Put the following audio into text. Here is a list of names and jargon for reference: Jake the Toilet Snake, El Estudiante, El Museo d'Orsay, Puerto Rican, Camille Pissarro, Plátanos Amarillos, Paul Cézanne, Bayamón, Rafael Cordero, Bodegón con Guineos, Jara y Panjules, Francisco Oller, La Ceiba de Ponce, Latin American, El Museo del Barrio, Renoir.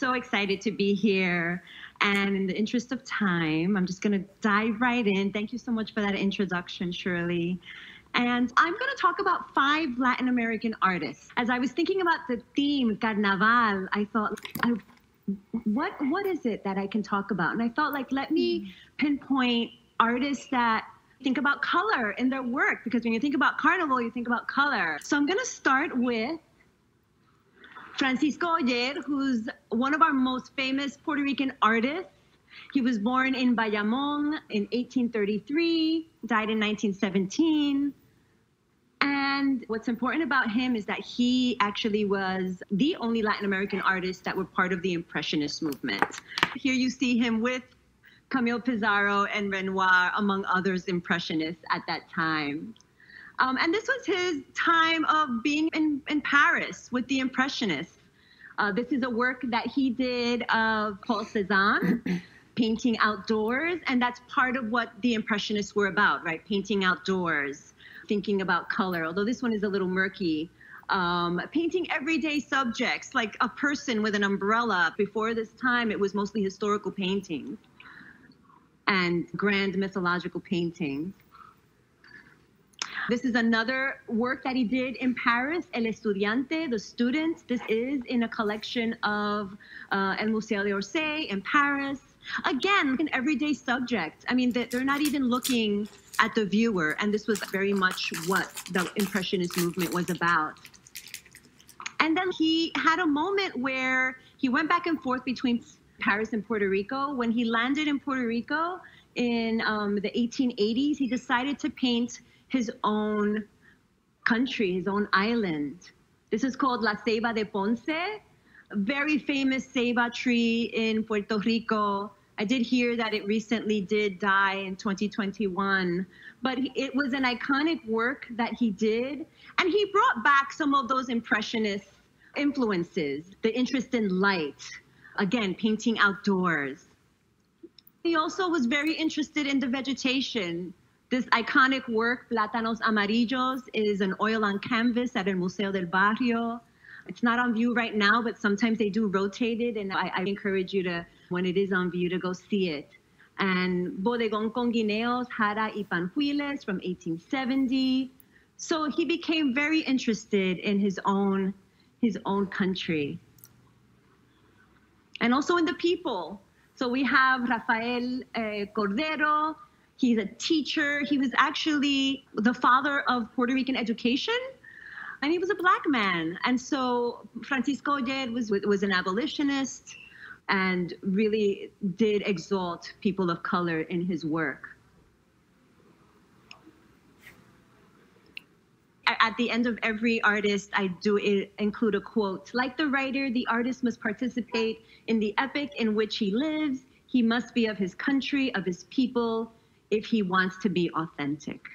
so excited to be here. And in the interest of time, I'm just going to dive right in. Thank you so much for that introduction, Shirley. And I'm going to talk about 5 Latin American artists. As I was thinking about the theme, Carnaval, I thought, what is it that I can talk about? And I felt like, let me pinpoint artists that think about color in their work, because when you think about Carnival, you think about color. So I'm going to start with Francisco Oller, who's one of our most famous Puerto Rican artists. He was born in Bayamón in 1833, died in 1917. And what's important about him is that he actually was the only Latin American artist that were part of the Impressionist movement. Here you see him with Camille Pissarro and Renoir, among others Impressionists at that time. And this was his time of being in Paris with the Impressionists. This is a work that he did of Paul Cézanne, painting outdoors, and that's part of what the Impressionists were about, right? Painting outdoors, thinking about color, although this one is a little murky. Painting everyday subjects, like a person with an umbrella. Before this time, it was mostly historical paintings and grand mythological paintings. This is another work that he did in Paris, El Estudiante, the student. This is in a collection of El Museo d'Orsay in Paris. Again, an everyday subject. I mean, they're not even looking at the viewer, and this was very much what the Impressionist movement was about. And then he had a moment where he went back and forth between Paris and Puerto Rico. When he landed in Puerto Rico in the 1880s, he decided to paint his own country, his own island. This is called La Ceiba de Ponce, a very famous ceiba tree in Puerto Rico. I did hear that it recently did die in 2021, but it was an iconic work that he did. And he brought back some of those Impressionist influences, the interest in light, again, painting outdoors. He also was very interested in the vegetation. This iconic work, Plátanos Amarillos, is an oil on canvas at El Museo del Barrio. It's not on view right now, but sometimes they do rotate it, and I encourage you to, when it is on view, to go see it. And Bodegón con Guineos, Jara y Panjules from 1870. So he became very interested in his own country. And also in the people. So we have Rafael Cordero. He's a teacher. He was actually the father of Puerto Rican education, and he was a black man. And so Francisco Oller was an abolitionist and really did exalt people of color in his work. At the end of every artist, I do include a quote. Like the writer, the artist must participate in the epoch in which he lives. He must be of his country, of his people, if he wants to be authentic.